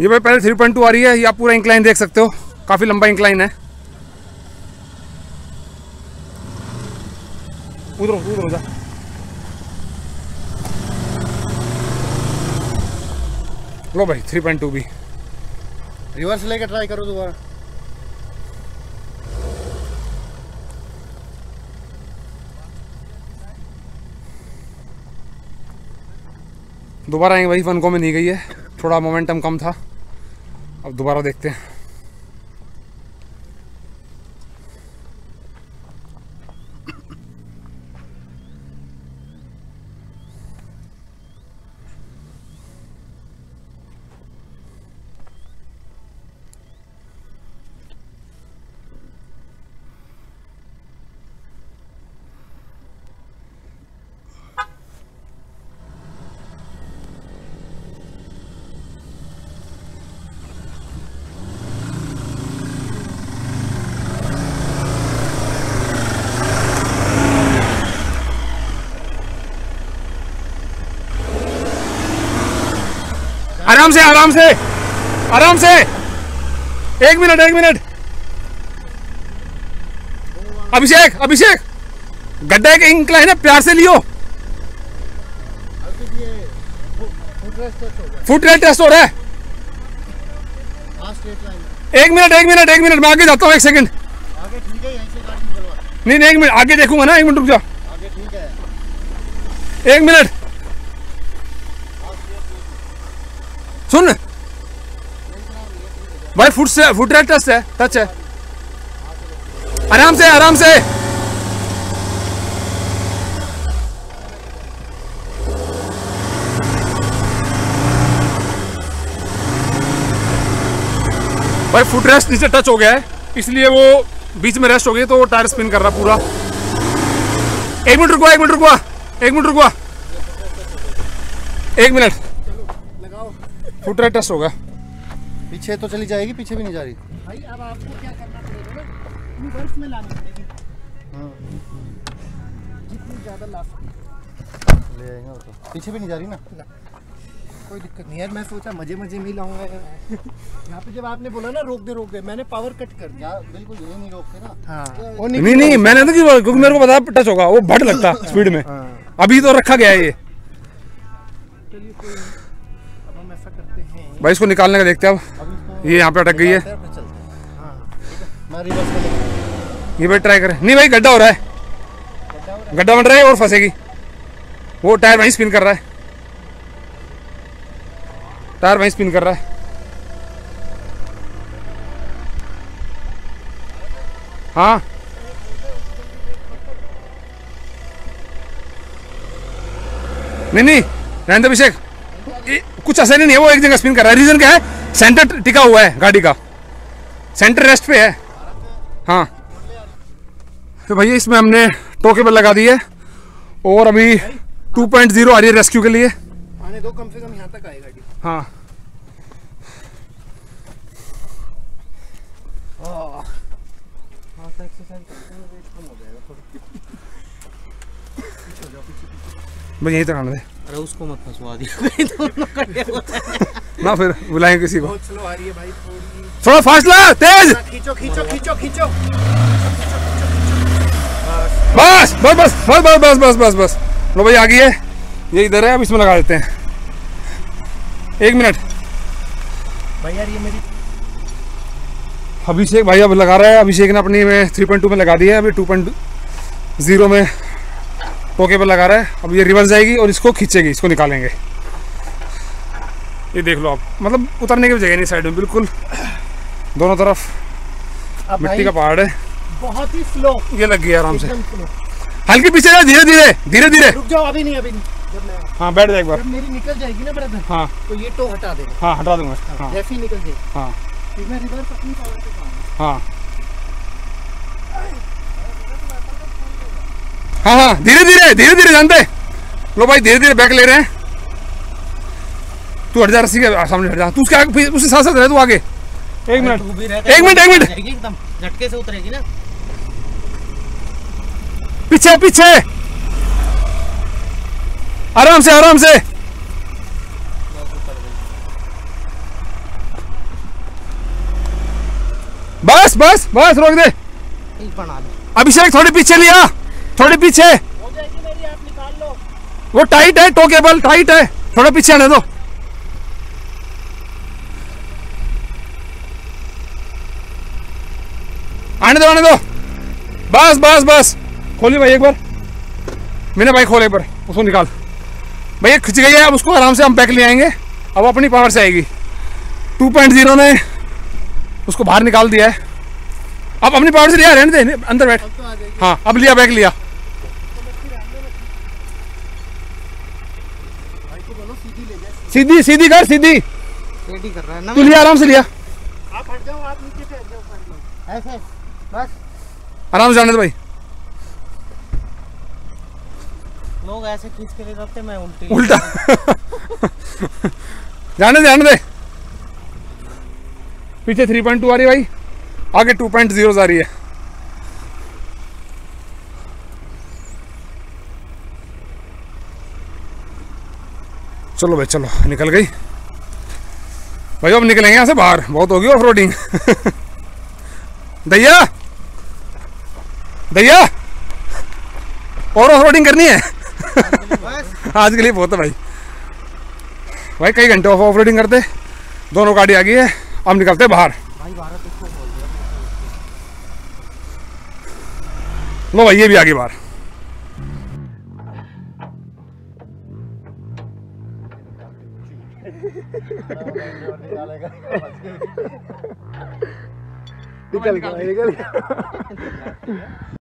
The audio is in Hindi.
ये भाई पहले 3.2 आ रही है, ये आप पूरा इंक्लाइन देख सकते हो, काफ़ी लंबा इंक्लाइन है। उधर उधर उधर लो भाई 3.2 भी। रिवर्स लेके ट्राई करो दोबारा। दोबारा आएंगे भाई, 1 को में नहीं गई है, थोड़ा मोमेंटम कम था। अब दोबारा देखते हैं। आराम से आराम से आराम से, 1 मिनट 1 मिनट। अभिषेक अभिषेक, गड्ढे के इंक्लाइन है, प्यार से लियो। फुट रेट टेस्ट हो रहा है। 1 मिनट 1 मिनट 1 मिनट मैं आगे जाता हूँ, 1 सेकंड। नहीं नहीं 1 मिनट आगे देखूंगा ना, 1 मिनट रुक जाओ, 1 मिनट सुन भाई। फुट रेट टेस्ट है, टच है। आराम से आराम से, भाई फुट रेस्ट नीचे टच हो गया है, इसलिए वो बीच में रेस्ट हो गई, तो वो टायर स्पिन कर रहा पूरा। 1 मिनट रुकवा 1 मिनट रुकवा 1 मिनट रुकवा 1 मिनट। फुट रेट टेस्ट होगा। पीछे तो चली जाएगी, पीछे भी नहीं जा रही भाई। अब आपको क्या करना पड़ेगा ना, रिवर्स में लानी पड़ेगी। हाँ जितनी ज़्यादा लास्ट ले आएगा वो, तो पीछे भी नहीं जा रही ना, कोई दिक्कत नहीं यार। मैं सोचा मजे मजे में ही लाऊंगा यहाँ पे। जब आपने बोला ना रोक दे मैंने पावर कट कर दिया। बिल्कुल यही नहीं रोकते ना। हाँ नहीं नहीं मैंने तो क्योंकि मेरे को पता टच होगा, वो भट लगता स्पीड में। अभी तो रखा गया है ये। चलिए भाई इसको निकालने का देखते हैं। अब ये यहाँ पे अटक गई है। ये भाई ट्राई करें। नहीं भाई गड्ढा हो रहा है, गड्ढा बन रहा है और फंसेगी। वो टायर वहीं स्पिन कर रहा है, टायर वहीं स्पिन कर रहा है। हाँ नहीं रहने अभिषेक, कुछ ऐसा नहीं है, वो एक जगह स्पिन कर रहा है। रीजन क्या है, सेंटर टिका हुआ है गाड़ी का, सेंटर रेस्ट पे है। हाँ तो भैया इसमें हमने टोके पर लगा दी है और अभी 2.0 आ रही है रेस्क्यू के लिए। आने दो, कम से कम यहाँ तक आए गाड़ी। हाँ भाई यहीं तक आने दे। अरे उसको मत फंसवा दिया ना, फिर बुलाएं किसी को। बहुत स्लो आ रही है भाई, थोड़ा फास्ट ला, तेज। खींचो खींचो खींचो खींचो, बस बस बस बस बस बस बस बस बस। लो भाई आ गई है, ये इधर है, अब इसमें लगा देते हैं। 1 मिनट भाई यार, ये मेरी अभिषेक भाई अब लगा रहा है। अभिषेक ने अपनी में 3.2 में लगा दी है, अभी 2.0 में टोके पर लगा रहा है। अब ये रिवर्स जाएगी और इसको खींचेगी, इसको निकालेंगे। ये देख लो आप, मतलब उतरने की जगह नहीं, साइड में बिल्कुल दोनों तरफ मिट्टी का पहाड़ है। बहुत ही स्लो ये लग गया, आराम से हल्के पीछे जाओ, धीरे धीरे धीरे धीरे। रुक जाओ, अभी नहीं अभी नहीं। हाँ बैठ जाए एक बार, मेरी निकल जाएगी ना ब्रदर। हाँ तो ये टो हटा देगा। हाँ हटा दूंगा, जैसे ही निकल जाएगी। हाँ हाँ हाँ धीरे धीरे धीरे धीरे, जानते। लो भाई धीरे धीरे बैक ले रहे हैं। तू हट जा, रस्सी के सामने हट जा, तू उसके आगे, उसके साथ साथ रहे तू आगे। 1 मिनट 1 मिनट 1 मिनट एकदम झटके से उतरेगी ना। पीछे पीछे, आराम से आराम से। बस बस बस रोक दे अभिषेक, थोड़ी पीछे लिया, थोड़ी पीछे, हो जाएगी मेरी, आप निकाल लो। वो टाइट है, टो केबल टाइट है, थोड़ा पीछे आने दो। आने दो, आने दो, बस बस बस। खोली भाई एक बार, मैंने भाई खोले एक बार, उसको निकाल भाई, खिंच गई है। अब उसको आराम से हम बैक ले आएंगे, अब अपनी पावर से आएगी। 2.0 ने उसको बाहर निकाल दिया है, अब अपनी पावर से लिया, रहने दे, अंदर बैठ। हाँ अब लिया, बैक लिया। सीधी सीधी कर, सीधी कर रहा है ना, तू लिया आराम से, लिया आप, हट जाओ आप नीचे से, हट जाओ ऐसे बस, आराम से जाने दो भाई। लोग ऐसे खींच के ले जाते, मैं उल्टा जाने दे, जाने दे। पीछे 3.2 आ रही है भाई, आगे 2.0 आ रही है। चलो भाई चलो, निकल गई भाई, अब निकलेंगे यहाँ से बाहर, बहुत होगी ऑफरोडिंग। दैया दैया, और ऑफरोडिंग करनी है आज के लिए बहुत है भाई। भाई कई घंटे ऑफरोडिंग करते, दोनों गाड़ी आ गई है, अब निकलते बाहर। लो भाई ये भी आ गई बाहर। निकल गया।